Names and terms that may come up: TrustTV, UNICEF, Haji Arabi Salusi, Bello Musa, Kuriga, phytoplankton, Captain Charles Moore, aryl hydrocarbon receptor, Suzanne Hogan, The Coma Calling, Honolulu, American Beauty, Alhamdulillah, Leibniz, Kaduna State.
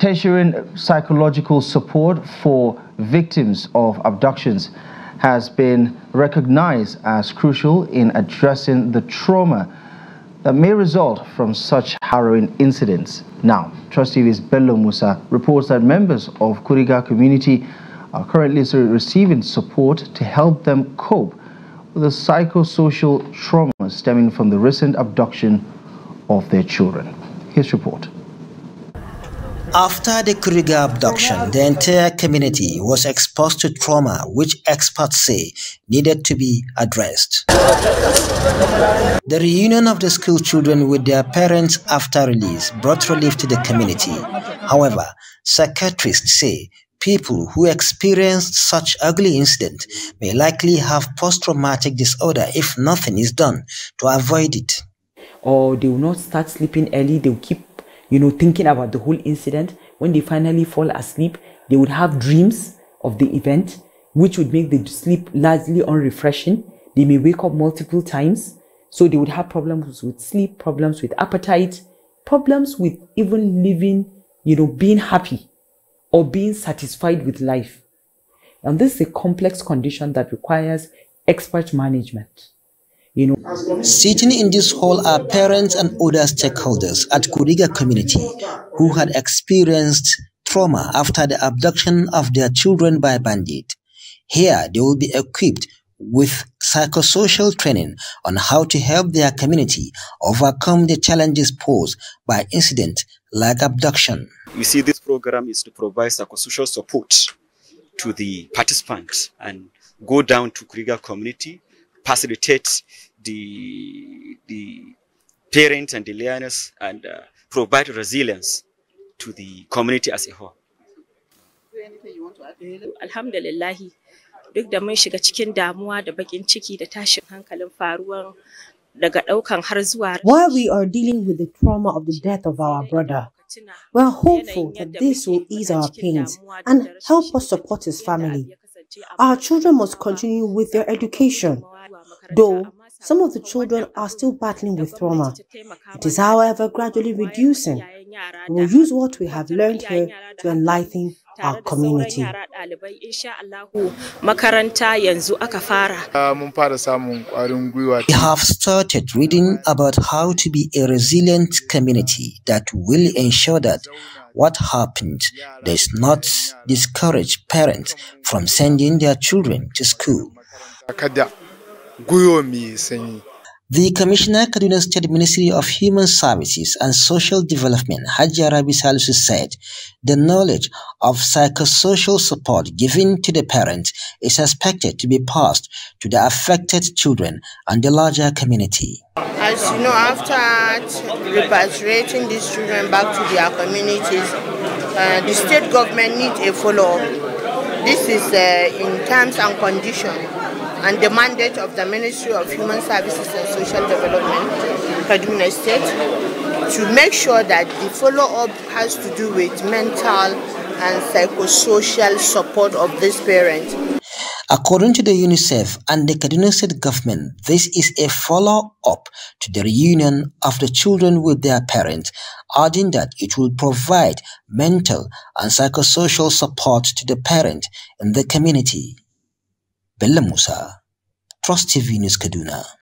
Tertiary psychological support for victims of abductions has been recognized as crucial in addressing the trauma that may result from such harrowing incidents. Now, TrustTV's Bello Musa reports that members of Kuriga community are currently receiving support to help them cope with the psychosocial trauma stemming from the recent abduction of their children. His report. After the Kuriga abduction, the entire community was exposed to trauma which experts say needed to be addressed. The reunion of the school children with their parents after release brought relief to the community. However, psychiatrists say people who experienced such ugly incident may likely have post-traumatic disorder if nothing is done to avoid it. Or they will not start sleeping early, they will keep thinking about the whole incident. When they finally fall asleep, they would have dreams of the event, which would make the sleep largely unrefreshing. They may wake up multiple times, so they would have problems with sleep, problems with appetite, problems with even living, being happy or being satisfied with life. And this is a complex condition that requires expert management. Sitting in this hall are parents and other stakeholders at Kuriga community who had experienced trauma after the abduction of their children by bandit. Here they will be equipped with psychosocial training on how to help their community overcome the challenges posed by incidents like abduction. You see, this program is to provide psychosocial support to the participants and go down to Kuriga community, facilitate the parents and the learners, and provide resilience to the community as a whole. Alhamdulillah, duk da mun shiga cikin damuwa da bakin ciki da tashin hankalin faruwan daga daukan har zuwa. While we are dealing with the trauma of the death of our brother, we are hopeful that this will ease our pains and help us support his family. Our children must continue with their education, though some of the children are still battling with trauma. It is, however, gradually reducing. We will use what we have learned here to enlighten our community. We have started reading about how to be a resilient community that will ensure that what happened does not discourage parents from sending their children to school. The Commissioner, Kaduna State Ministry of Human Services and Social Development, Haji Arabi Salusi, said the knowledge of psychosocial support given to the parents is expected to be passed to the affected children and the larger community. As you know, after repatriating these children back to their communities, the state government needs a follow-up. This is in terms and conditions, and the mandate of the Ministry of Human Services and Social Development, Kaduna State, to make sure that the follow-up has to do with mental and psychosocial support of these parents. According to the UNICEF and the Kaduna State government, this is a follow-up to the reunion of the children with their parents, adding that it will provide mental and psychosocial support to the parent and the community. Bello Musa, TrustTV News, Kaduna.